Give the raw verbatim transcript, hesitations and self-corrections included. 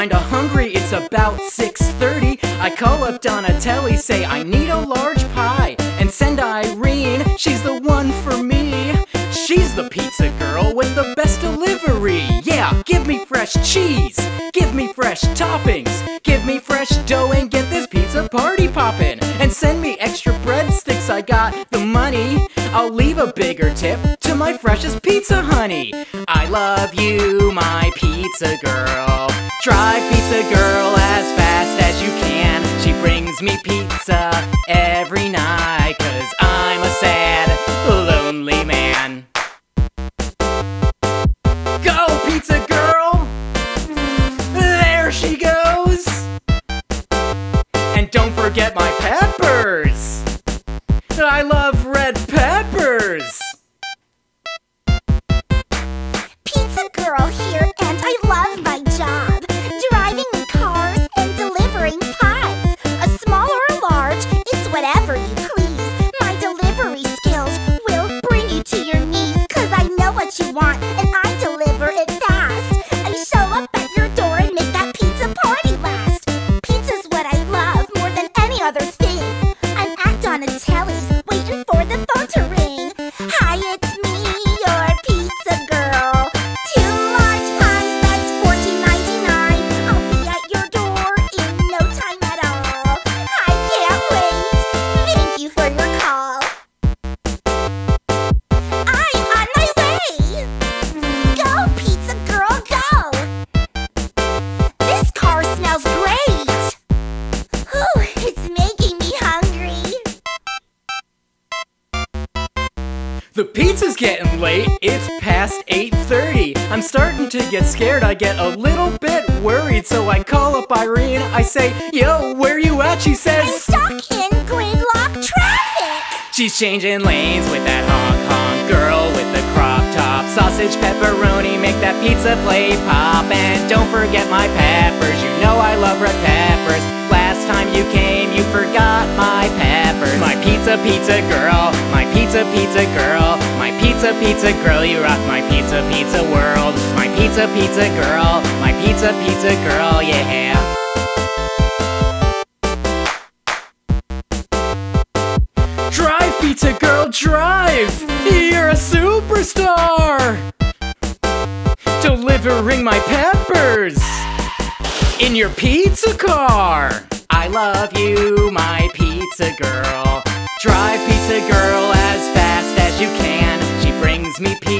kinda hungry, it's about six thirty. I call up Donatelli, say I need a large pie, and send Irene, she's the one for me. She's the pizza girl with the best delivery. Yeah, give me fresh cheese, give me fresh toppings, give me fresh dough and get this pizza party poppin'. And send me extra breadsticks, I got the money. I'll leave a bigger tip to my freshest pizza honey. I love you, my pizza girl. Drive, pizza girl, as fast as you can. She brings me pizza every night, 'cause I'm a sad, lonely man. Go, pizza girl! There she goes! And don't forget my peppers! I love red peppers! Pizza girl here, and I love my job. Driving in cars and delivering pies. A small or a large, it's whatever you please. My delivery skills will bring you to your knees, 'cause I know what you want, and I deliver it fast. I show up at your door and make that pizza party last. Pizza's what I love more than any other thing. I'm at Donatelli's, waiting for the phone to ring. Hi, it's me, your pizza girl. Two large pies, that's fourteen ninety-nine. I'll be at your door in no time at all. I can't wait. Thank you for your call. I'm on my way. Go, pizza girl, go. This car smells great. Ooh, it's making me hungry. The pizza's getting late, it's past eight thirty. I'm starting to get scared, I get a little bit worried. So I call up Irene, I say, yo, where you at? She I'm says, stuck in gridlock traffic. she's changing lanes with that honk honk girl with the crop top. Sausage, pepperoni, make that pizza plate pop. And don't forget my peppers, you know I love red peppers. Last time you came, you forgot my peppers. My pizza, pizza girl, my pizza, pizza girl, my pizza, pizza girl, you rock my pizza, pizza world. My pizza, pizza girl, my pizza, pizza girl, yeah. Drive, pizza girl, drive! You're a superstar! Delivering my peppers in your pizza car! I love you, my pizza girl. Drive, pizza girl, as fast as you can. She brings me pizza